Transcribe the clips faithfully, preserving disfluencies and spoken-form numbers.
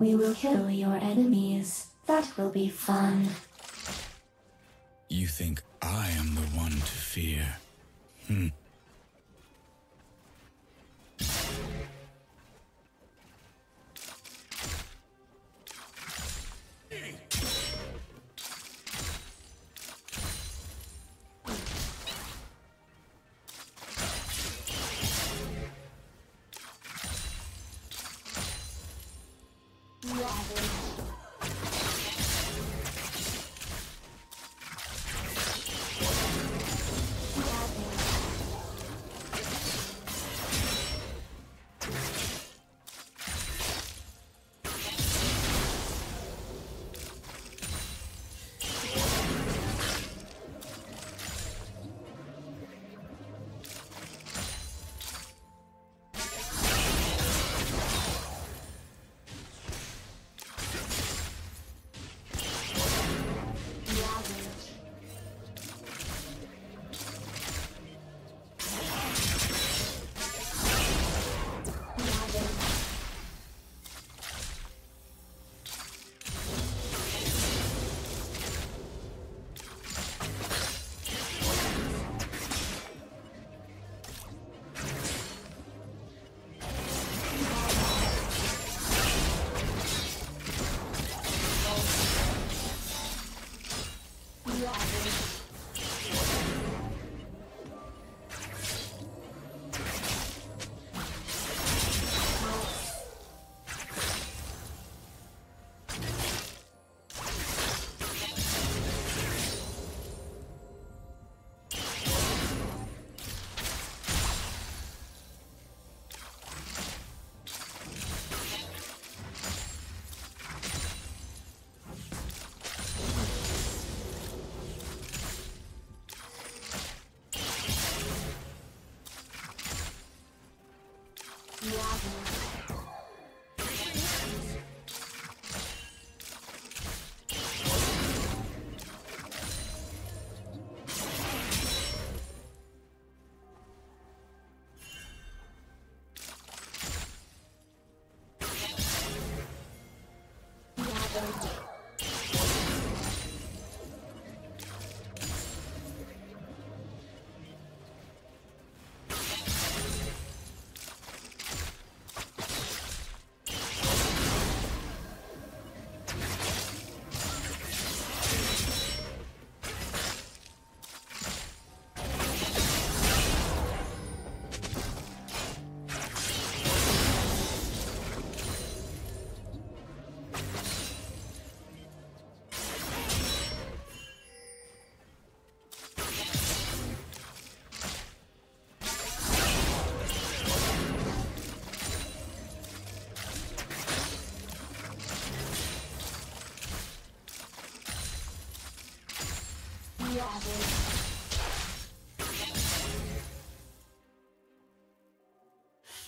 We will kill your enemies. That will be fun. You think I am the one to fear? Hmm.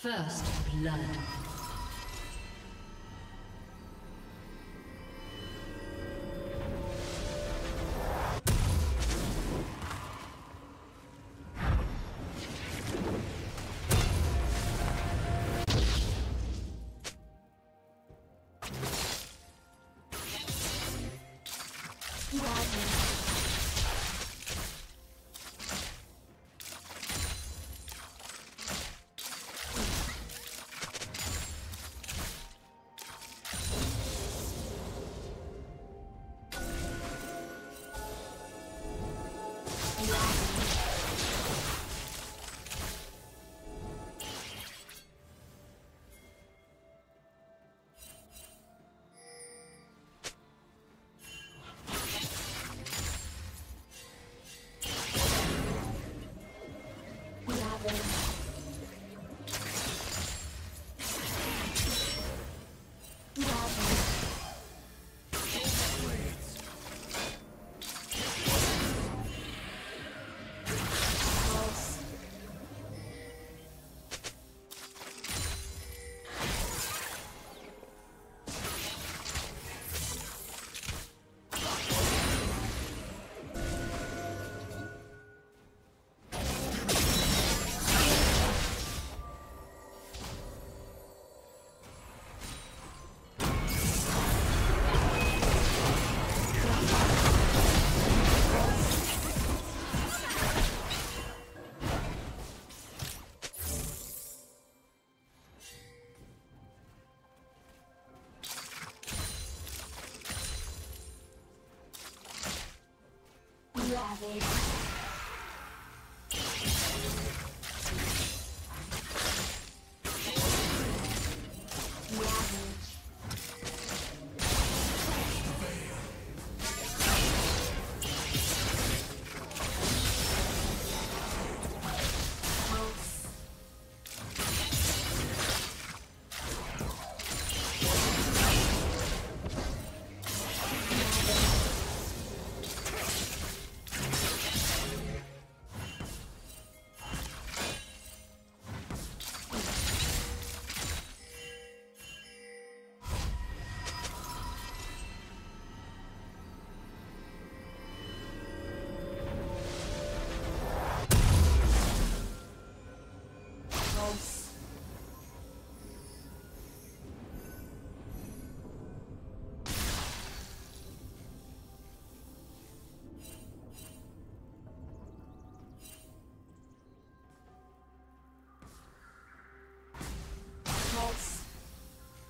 First blood. A ver...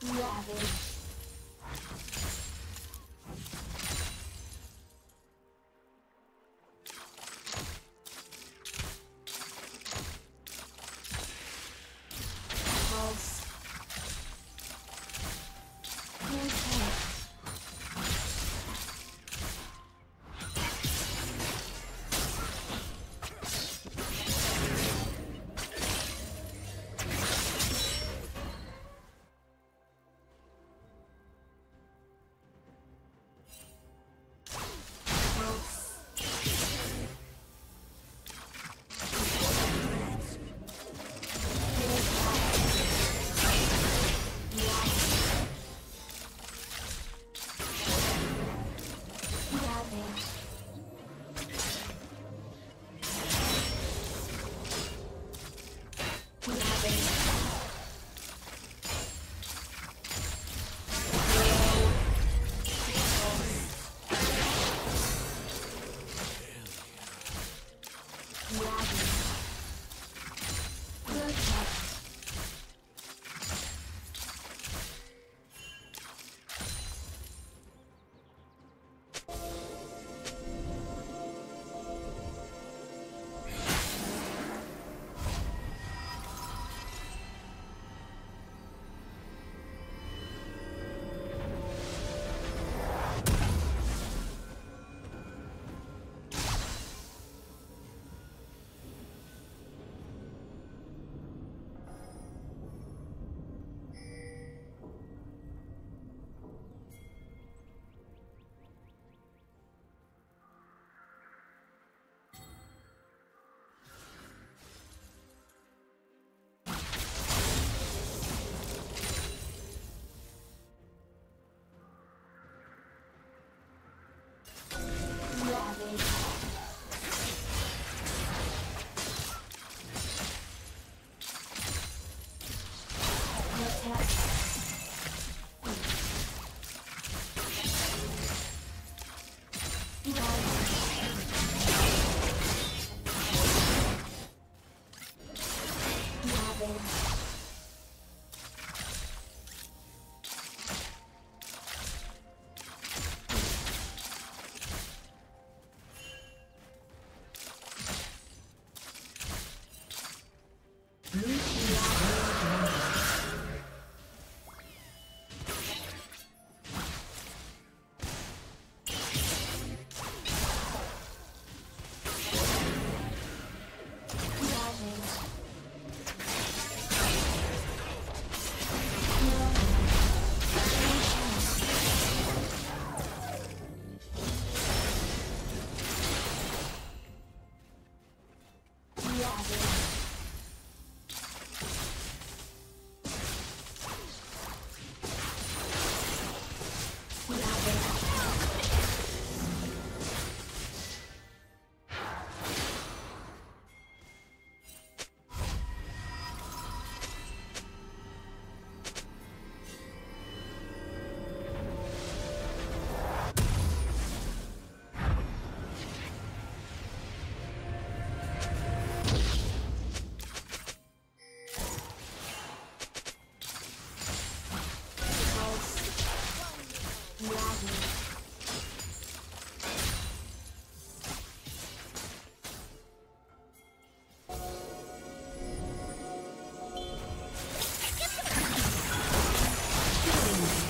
Ravage.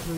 Red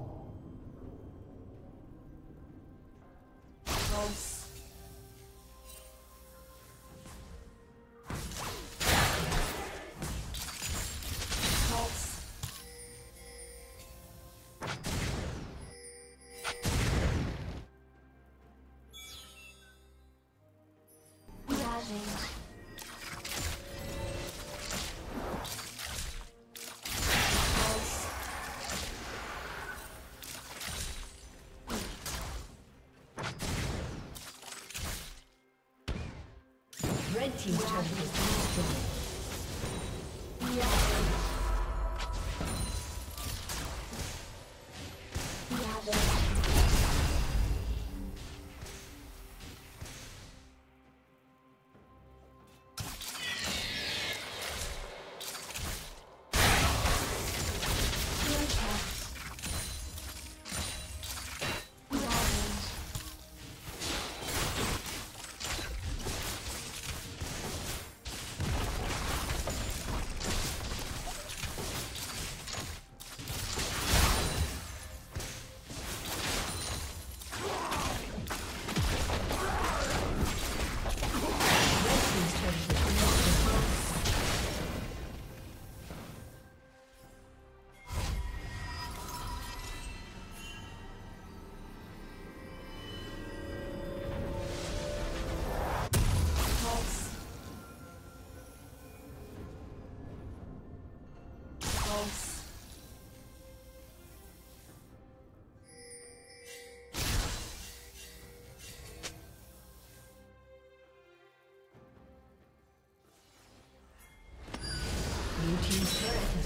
Red team's turret has been destroyed. Yeah.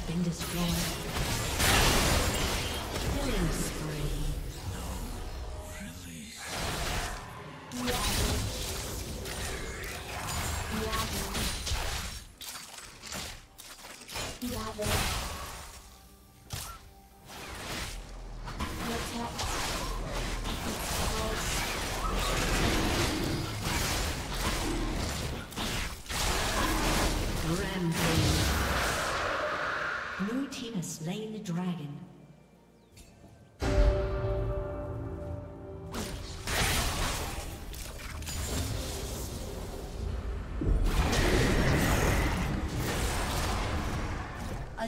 Been destroyed. Killing spree. No, really? Lava. Lava. Lava. Lava. Slain the dragon. A